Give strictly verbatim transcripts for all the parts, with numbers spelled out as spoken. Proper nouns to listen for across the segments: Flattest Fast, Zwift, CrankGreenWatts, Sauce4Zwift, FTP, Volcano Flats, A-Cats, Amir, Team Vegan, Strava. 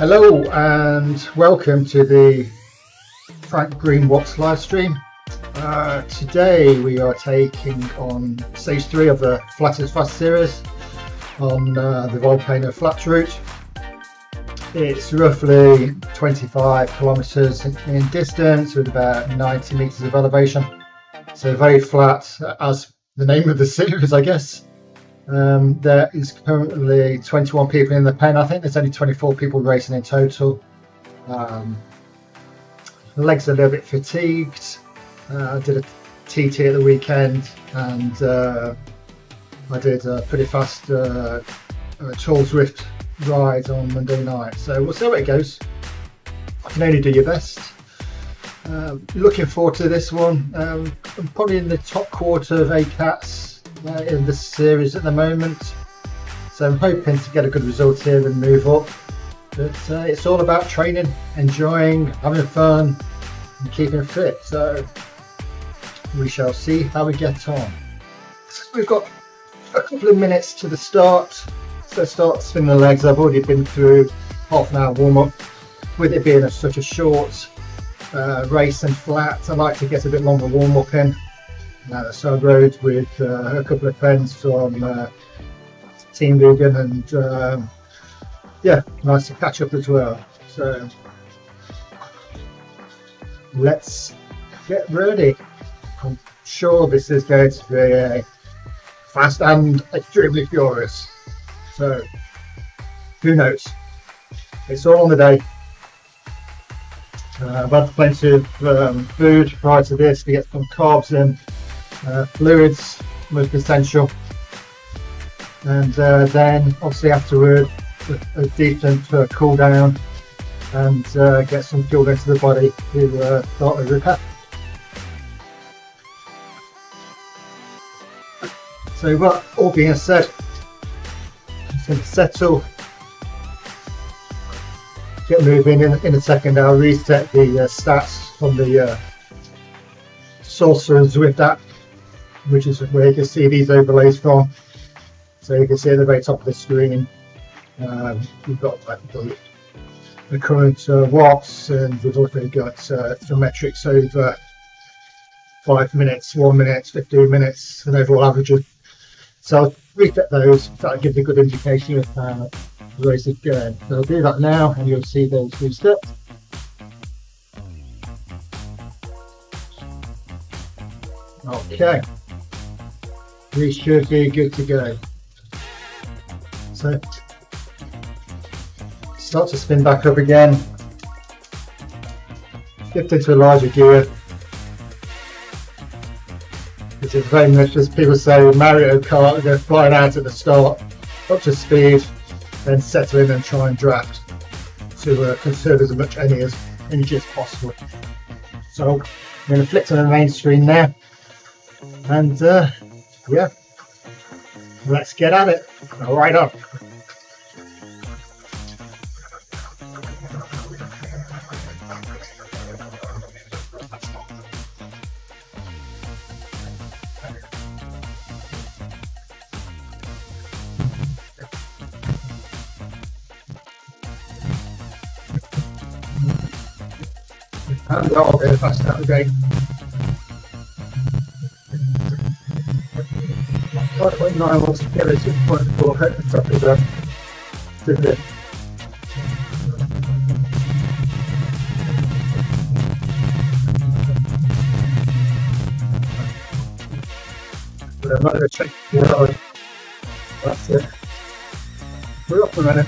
Hello and welcome to the CrankGreenWatts live stream. Uh, today we are taking on stage three of the Flattest Fast series on uh, the Volcano Flats route. It's roughly twenty-five kilometers in distance with about ninety meters of elevation. So very flat, as the name of the series, I guess. Um, there is currently twenty-one people in the pen. I think there's only twenty-four people racing in total. Um, legs are a little bit fatigued. Uh, I did a T T at the weekend and uh, I did a pretty fast uh, a tall Zwift ride on Monday night. So we'll see how it goes. You can only do your best. Uh, looking forward to this one. Um, I'm probably in the top quarter of A-Cats. Uh, in this series at the moment, so I'm hoping to get a good result here and move up, but uh, it's all about training, enjoying, having fun and keeping fit, so we shall see how we get on. We've got a couple of minutes to the start, so start spinning the legs. I've already been through half an hour warm-up. With it being a, such a short uh, race and flat, I like to get a bit longer warm-up in. Uh, so I rode with uh, a couple of friends from uh, Team Vegan, and um, yeah, nice to catch up as well. So let's get ready. I'm sure this is going to be a fast and extremely furious. So who knows? It's all on the day. Uh, I've had plenty of um, food prior to this to get some carbs in. Uh, fluids was essential, and uh, then obviously afterward a, a decent uh, cool down and uh, get some fuel into the body to uh, start with repair. So what all being said, I'm going to settle, get moving. In, in a second I'll reset the uh, stats from the uh, Saucer and Zwift app, which is where you can see these overlays from. So you can see at the very top of the screen, um, we've got like, the, the current uh, watts, and we've also got uh, some metrics over five minutes, one minute, fifteen minutes, and overall averages. So I'll reset those. That gives a good indication of how the race is going. So I'll do that now, and you'll see those three steps. Okay. We should be good to go. So start to spin back up again. Shift into a larger gear. Which is very much, as people say, Mario Kart, go flying out at the start, up to speed, then settle in and try and draft to uh, conserve as much energy as possible. So I'm going to flip to the main screen now, and uh, yeah, let's get at it. Right up. And I'll go fast out again. five point nine watts together, six point four, hope the top is up. Did it. But I'm not going to check the hour. That's it. We're off a minute.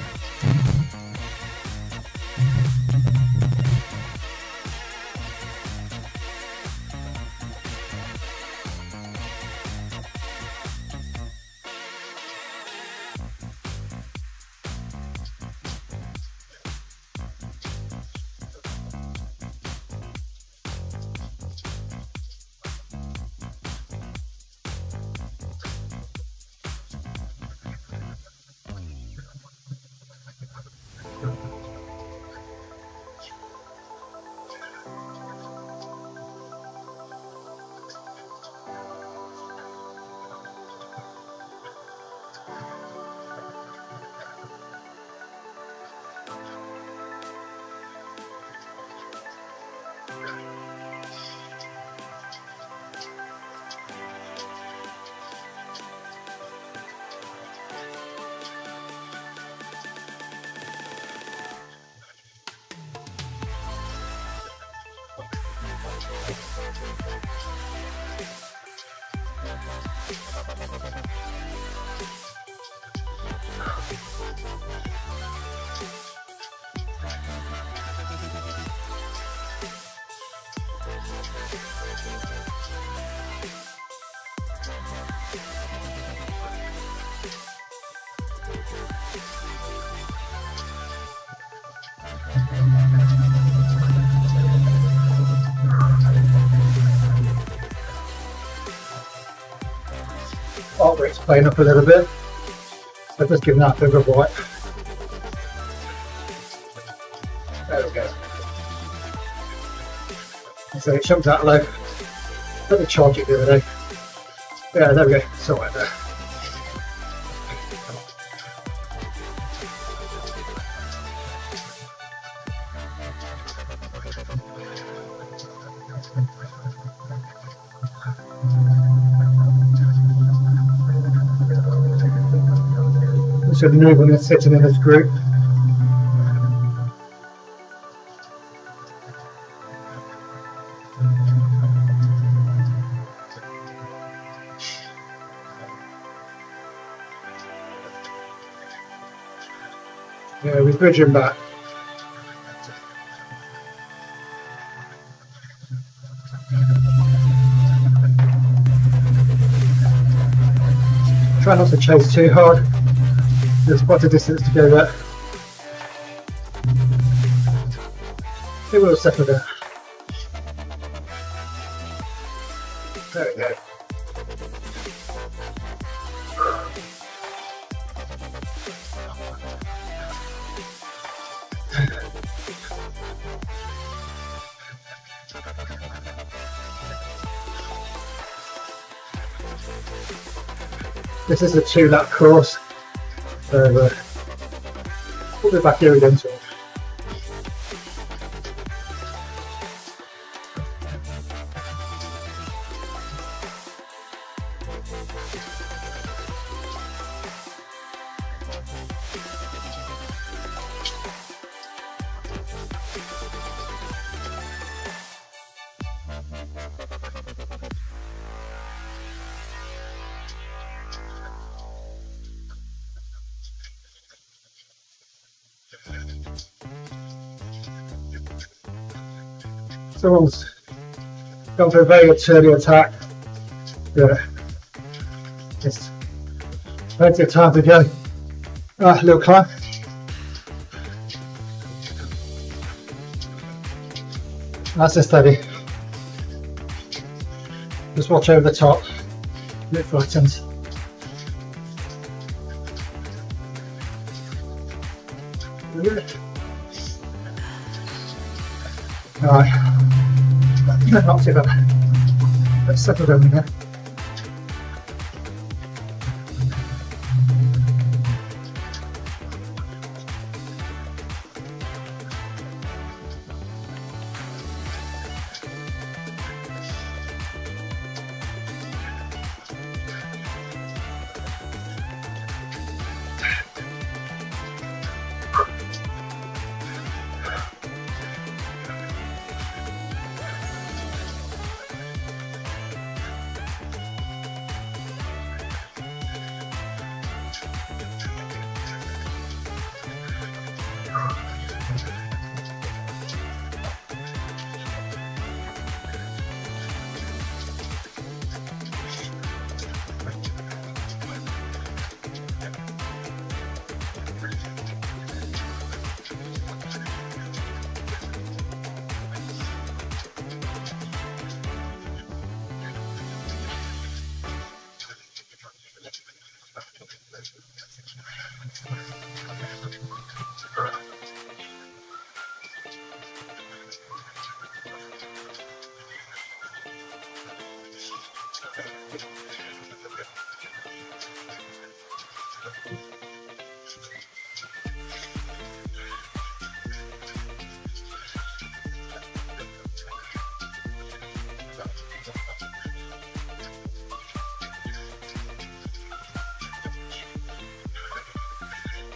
Alt rate's playing up a little bit, so just give that a good wipe. There we go. So it jumped out low. Let me charge it the other day. Yeah, there we go. It's all right there. So the new one is sitting in this group. Yeah, we're bridging back. Try not to chase too hard. There's quite a distance to go there. It will settle down. There we go. This is a two lap course. So uh, we'll be back here again soon. Someone's gone for a very absurd attack. Yeah, just plenty of time to go. Ah, little climb. Nice and steady. Just watch over the top. A bit frightened. Alright. No, not too bad. Let's settle down again.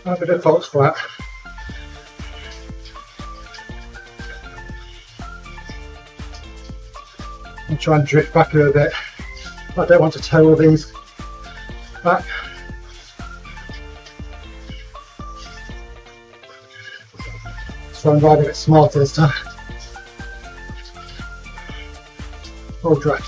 I have a default flat. And try and drift back a little bit. I don't want to tow all these back. So I'm riding a bit smarter this time. All dry.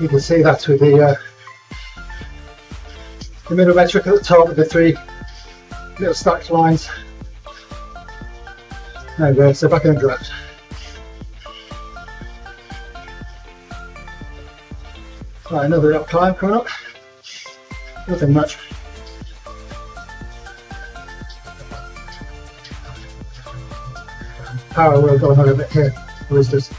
You can see that with the, uh, the middle metric at the top with the three little stacked lines. There we go, so back in the draft. Right, another up climb coming up. Nothing much. Power will go on a bit here, roosters.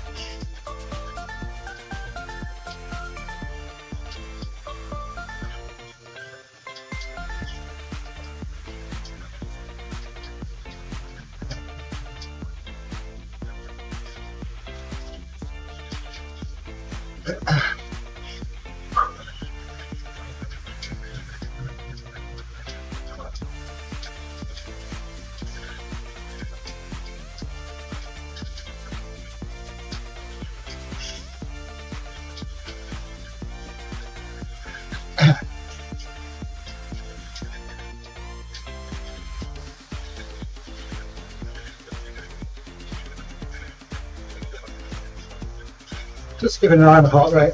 Just giving an eye on the heart rate.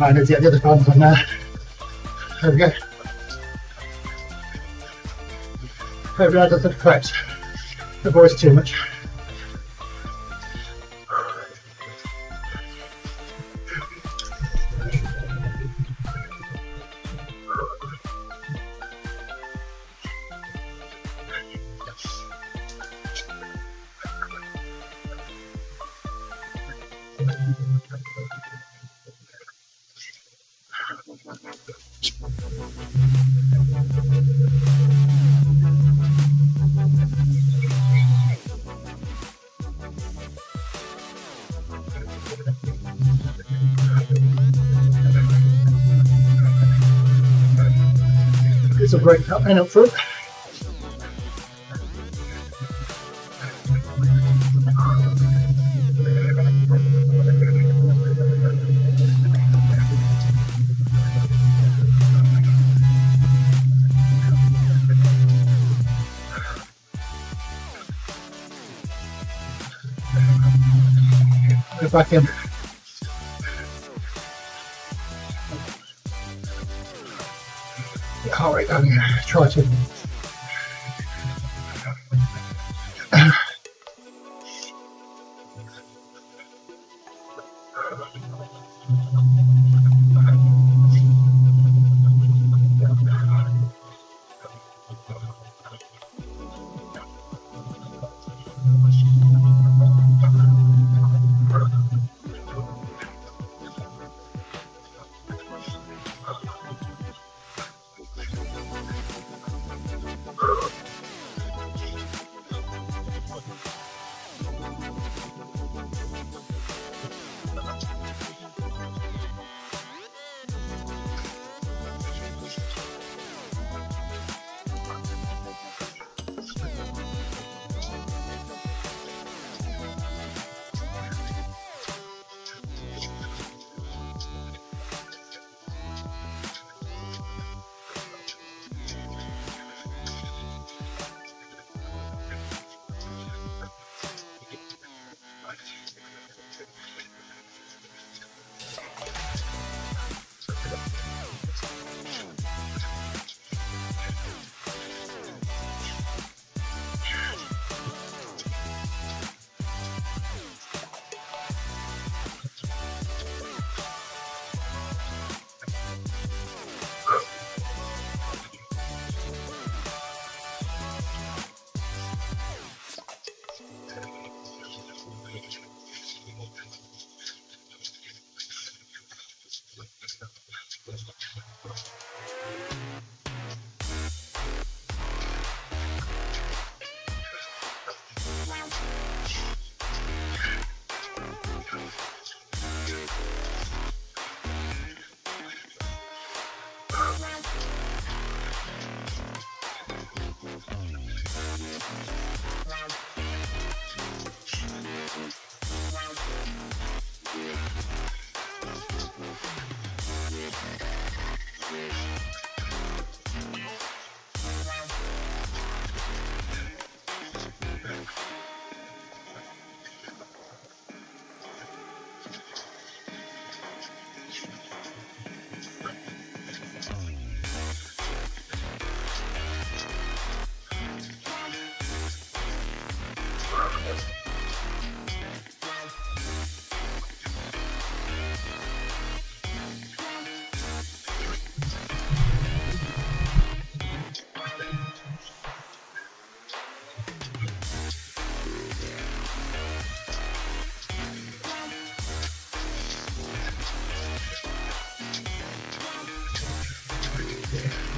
I need to get the other palms on there. There we go. Hope that doesn't affect the voice too much. It's a break up and up front. Back in. Get heart rate down here. Try to.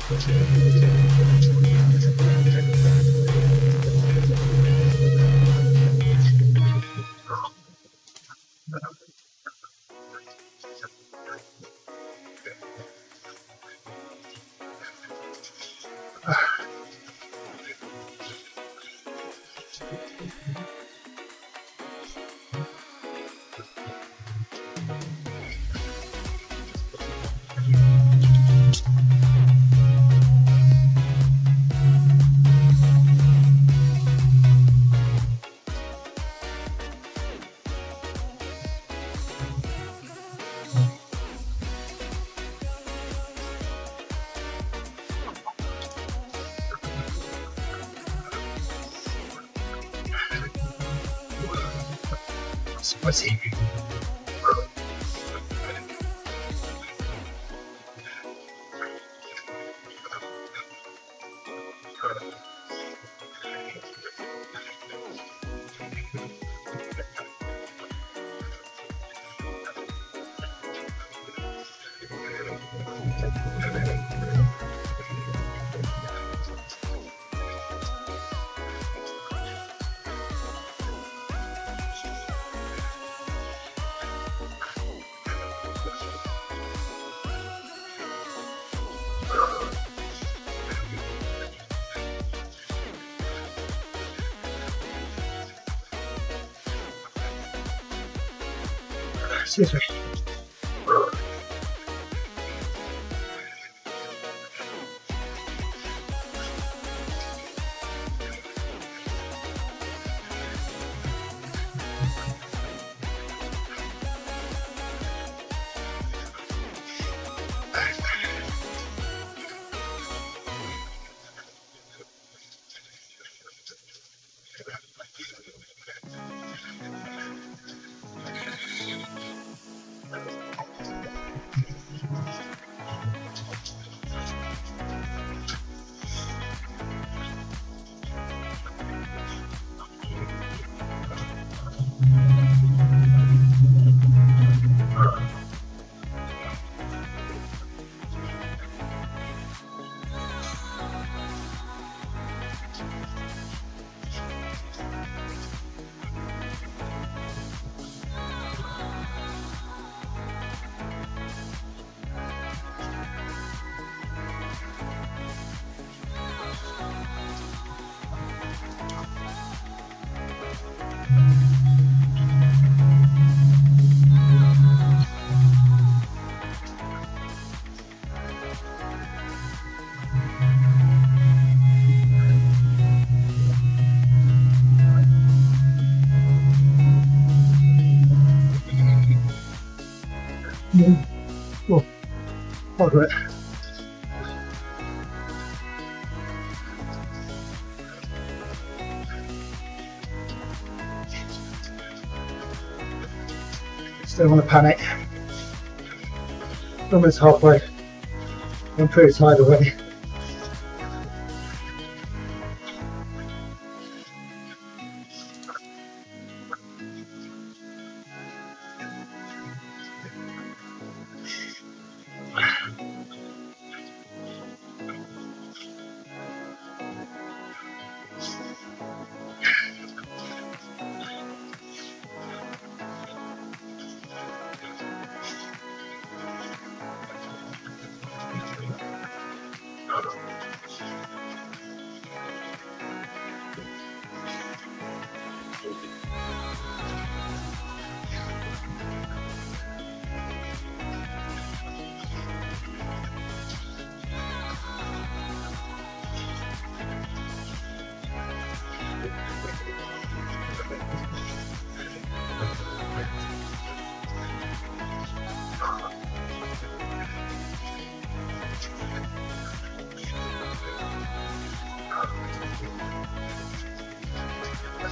What's he doing? Excuse me. Well, all right. Still want to panic. Almost halfway. I'm pretty tired already.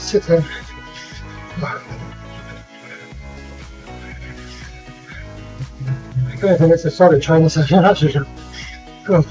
Sit down. Okay, I think it's a solid training session. Actually, go.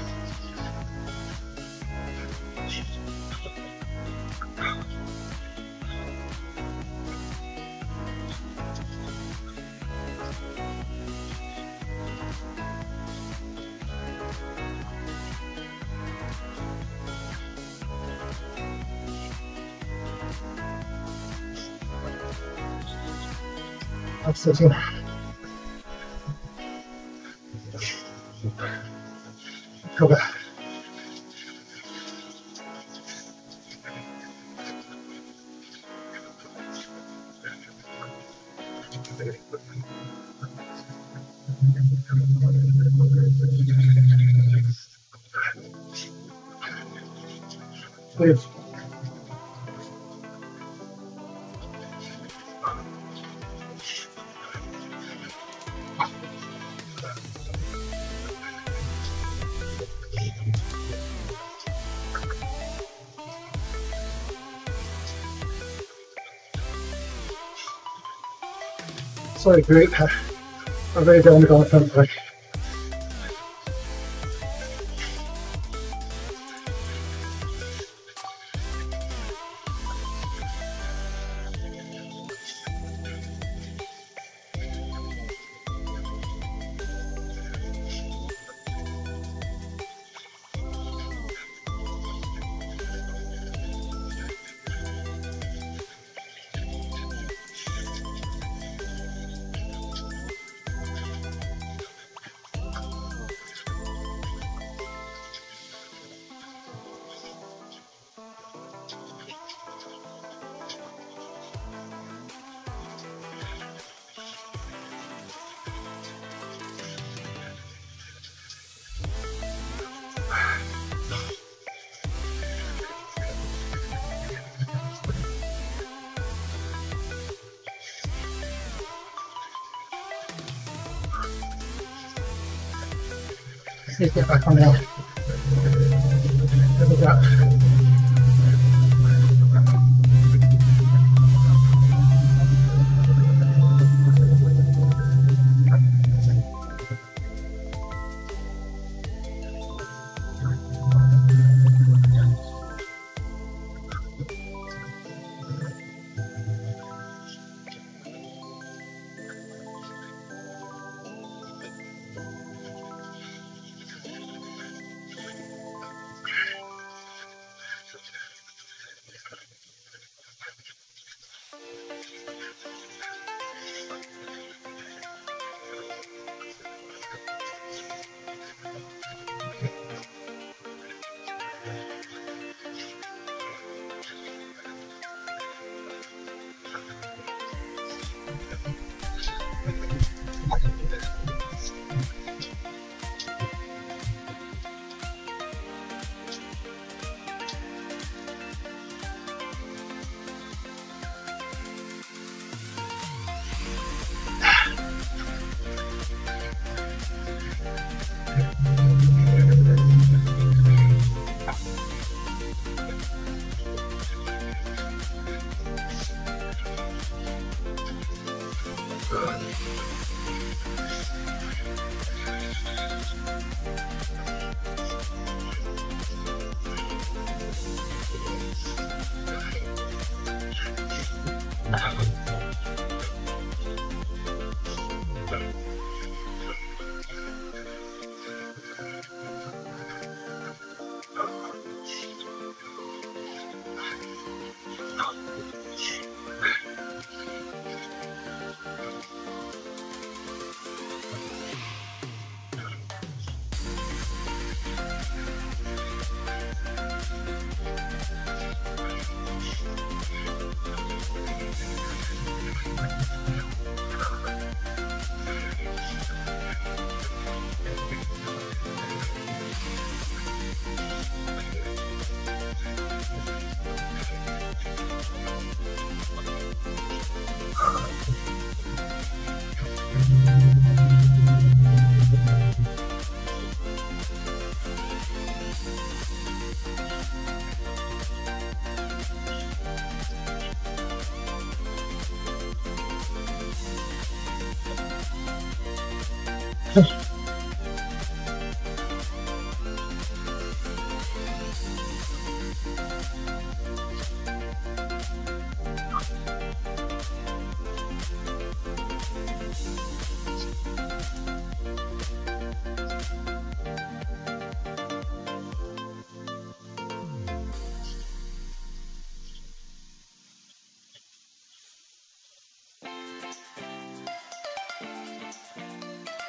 estación. Toca. Please. So great, I'm very down to go on like. Let's get back on now. There we go.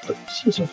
Excuse me.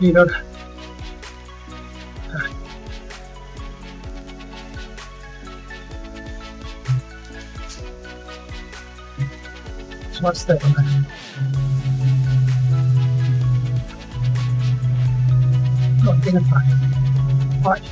You know, what's that one? Not getting a fight.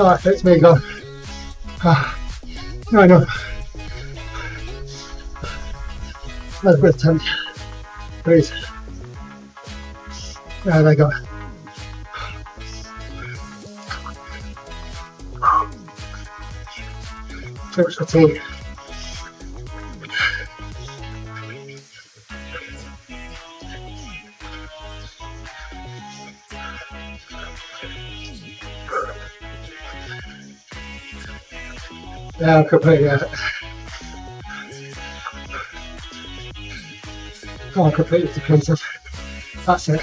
Ah, oh, that's me gone. Ah, no, no. Another breath attempt. Please. Ah, there I go. Too much fatigue. Yeah, I'm completely out. Oh, I'm completely defensive. That's it.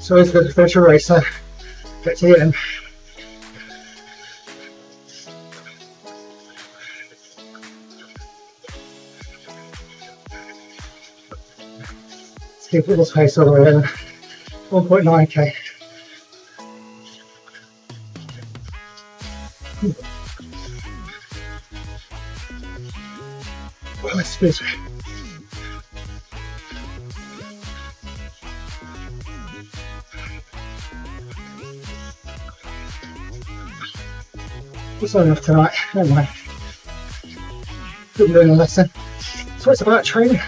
So it's good to finish a race, so get to the end. Keep it this pace all the way in. one point nine K. Well, let's finish. It's not enough tonight, never mind. Good learning lesson. So it's about training,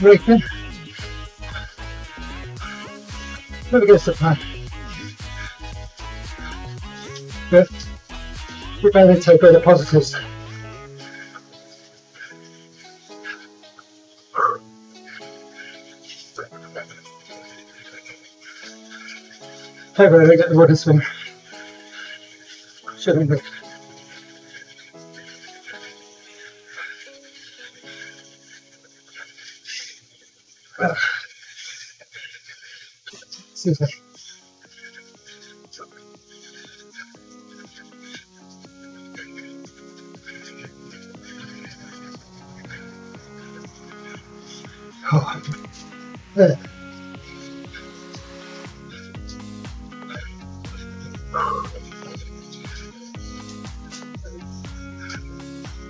breathing. Let me get some time. Good. We're going to take away the positives. Take away the wooden swing. Shouldn't be. Well. Excuse me. Oh, there.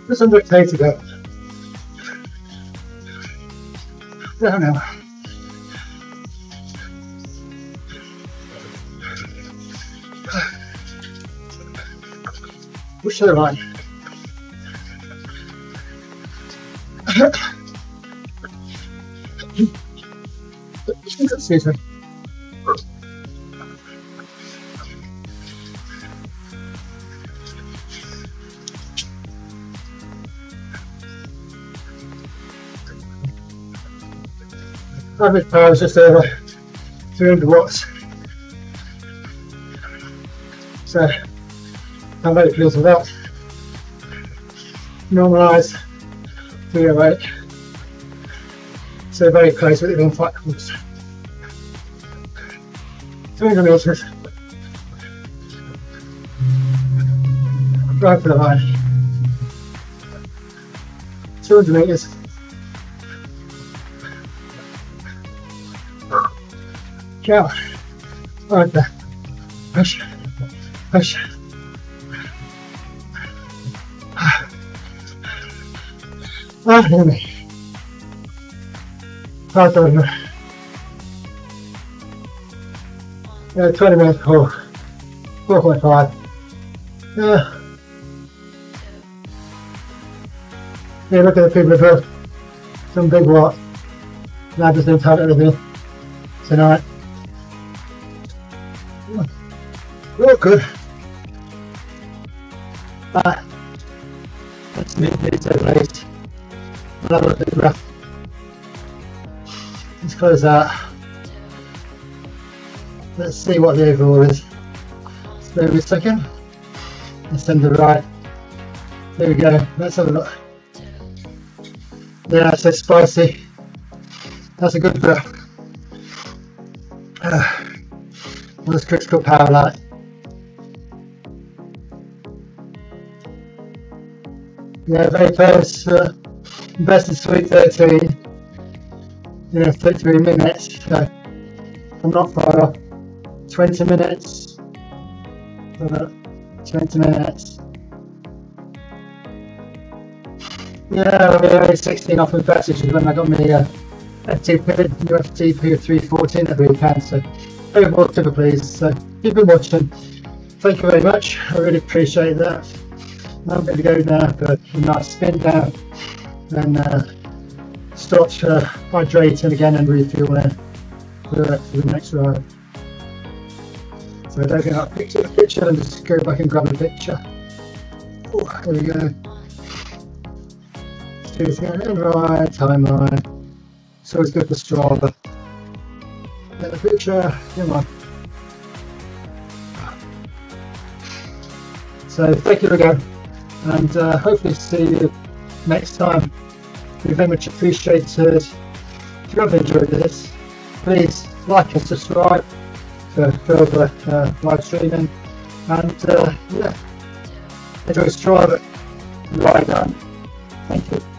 Just under K to go. Down now. Push the line. Excuse me. Average power is just over three hundred watts. So how bad it feels without. Normalise three oh eight. So very close with it on flat course. two hundred meters. Right for the line. two hundred meters. Go. Right there. Push. Push. Ah, hear me. Right over. Yeah, twenty minutes, oh, four point five. Yeah. Yeah, look at the people who've built some big watts. And I just didn't have everything tonight. good. But let's make this a race. We'll have a bit rough. Let's close that. Let's see what the overall is. Let's move a second. Let's send the right. There we go. Let's have a look. Yeah, so spicy. That's a good breath. Uh, what does critical power like? Yeah, very close. Uh, best is sweet thirteen. You know, thirty-three minutes. So I'm not far off. Twenty minutes. Uh, Twenty minutes. Yeah, I mean, I was sixteen off with best, which is when I got me uh, F T P, new F T P of three fourteen that we can. So overall, super pleased. So you've been watching. Thank you very much. I really appreciate that. I'm going to go now for a nice spin down and uh, start uh, hydrating again and refueling for, uh, for the next ride. So I don't get that picture the picture and just go back and grab a picture. Oh, there we go. Let's do this again. Right, timeline. It's always good for Strava. Get the picture. Come on. So thank you again. And uh, hopefully see you next time. We very much appreciate it. If you have enjoyed this, please like and subscribe for further uh, live streaming. And uh, yeah, enjoy Strava. Right on. Thank you.